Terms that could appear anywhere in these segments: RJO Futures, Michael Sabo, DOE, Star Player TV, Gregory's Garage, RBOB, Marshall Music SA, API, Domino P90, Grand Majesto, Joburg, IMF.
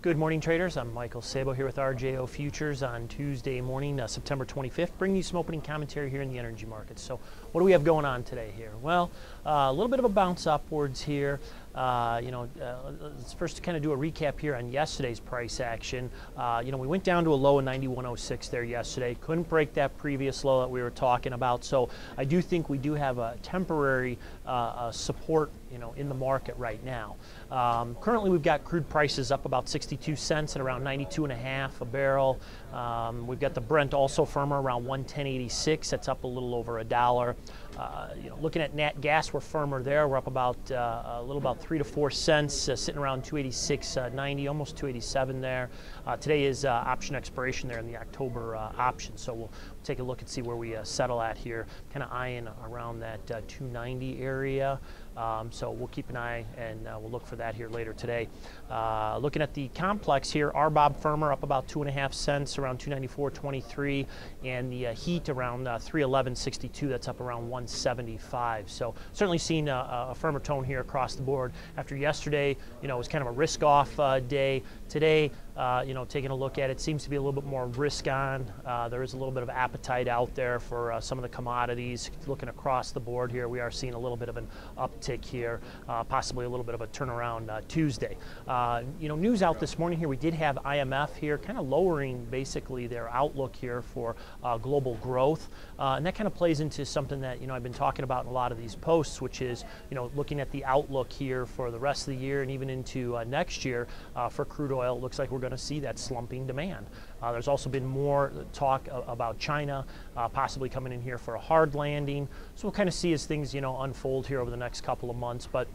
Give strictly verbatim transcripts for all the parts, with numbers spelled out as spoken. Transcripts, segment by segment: Good morning, traders. I'm Michael Sabo here with R J O Futures on Tuesday morning, uh, September twenty-fifth, bringing you some opening commentary here in the energy markets. So what do we have going on today here? Well, uh, a little bit of a bounce upwards here. Uh, you know, uh, let's first kind of do a recap here on yesterday's price action. Uh, you know, we went down to a low of ninety-one oh six there yesterday. Couldn't break that previous low that we were talking about. So I do think we do have a temporary uh, uh, support, you know, in the market right now. Um, currently, we've got crude prices up about sixty-two cents at around ninety-two and a half a barrel. Um, we've got the Brent also firmer around one ten eighty-six. That's up a little over a dollar. Uh, you know, looking at nat gas, we're firmer there. We're up about uh, a little about three to four cents, uh, sitting around two eighty-six ninety, uh, almost two eighty-seven there. Uh, today is uh, option expiration there in the October uh, option, so we'll take a look and see where we uh, settle at here, kind of eyeing around that uh, two ninety area. Um, so we'll keep an eye and uh, we'll look for that here later today. Uh, looking at the complex here, R B O B firmer up about two and a half cents, around two ninety-four twenty-three, and the uh, heat around uh, three eleven sixty-two. That's up around one seventy-five. So certainly seen a, a firmer tone here across the board. After yesterday, you know, it was kind of a risk-off uh, day. Today, uh, you know, taking a look at it, seems to be a little bit more risk-on. Uh, there is a little bit of appetite out there for uh, some of the commodities. Looking across the board here, we are seeing a little bit of an uptick here, uh, possibly a little bit of a turnaround uh, Tuesday. Uh, you know, news out this morning here, we did have I M F here kind of lowering basically their outlook here for uh, global growth. Uh, and that kind of plays into something that, you know, I've been talking about in a lot of these posts, which is, you know, looking at the outlook here for the rest of the year and even into uh, next year uh, for crude oil. It looks like we're going to see that slumping demand. Uh, there's also been more talk about China uh, possibly coming in here for a hard landing. So we'll kind of see as things, you know, unfold here over the next couple of months. But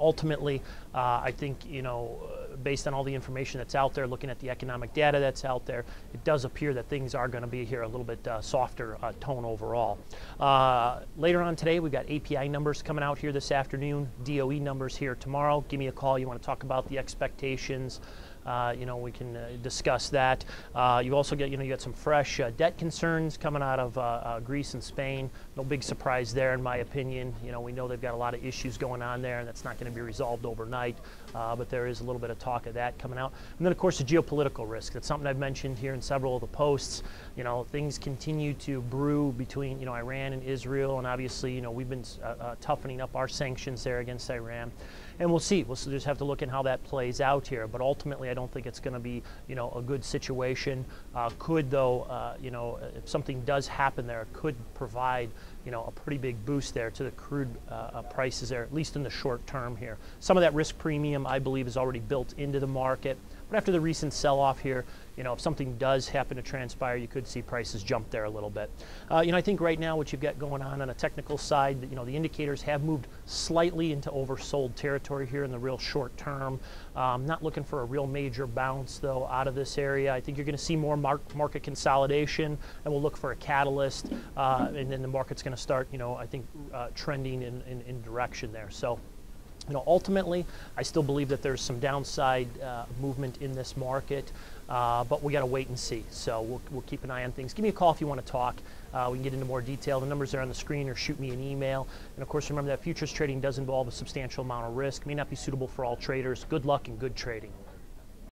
ultimately, uh, I think, you know, based on all the information that's out there, looking at the economic data that's out there, it does appear that things are going to be here a little bit uh, softer uh, tone overall. Uh, later on today, we've got A P I numbers coming out here this afternoon, D O E numbers here tomorrow. Give me a call. You want to talk about the expectations. Uh, you know, we can uh, discuss that. Uh, you also get, you know, you got some fresh uh, debt concerns coming out of uh, uh, Greece and Spain. No big surprise there, in my opinion. You know, we know they've got a lot of issues going on there, and that's not going to be resolved overnight. Uh, but there is a little bit of talk of that coming out. And then, of course, the geopolitical risk. That's something I've mentioned here in several of the posts. You know, things continue to brew between, you know, Iran and Israel, and obviously, you know, we've been uh, uh, toughening up our sanctions there against Iran. And we'll see. We'll just have to look at how that plays out here. But ultimately, I don't think it's going to be, you know, a good situation. Uh, could, though, uh, you know, if something does happen there, it could provide, you know, a pretty big boost there to the crude uh, prices there, at least in the short term here. Some of that risk premium, I believe, is already built into the market. But after the recent sell-off here, you know, if something does happen to transpire, you could see prices jump there a little bit. Uh, you know, I think right now what you've got going on on a technical side, you know, the indicators have moved slightly into oversold territory here in the real short term. Um, not looking for a real major bounce, though, out of this area. I think you're going to see more mar market consolidation, and we'll look for a catalyst, uh, and then the market's going to start, you know, I think uh, trending in, in, in direction there. So, you know, ultimately, I still believe that there's some downside uh, movement in this market, uh, but we got to wait and see. So we'll, we'll keep an eye on things. Give me a call if you want to talk. Uh, we can get into more detail. The numbers are on the screen, or shoot me an email. And of course, remember that futures trading does involve a substantial amount of risk. May not be suitable for all traders. Good luck and good trading.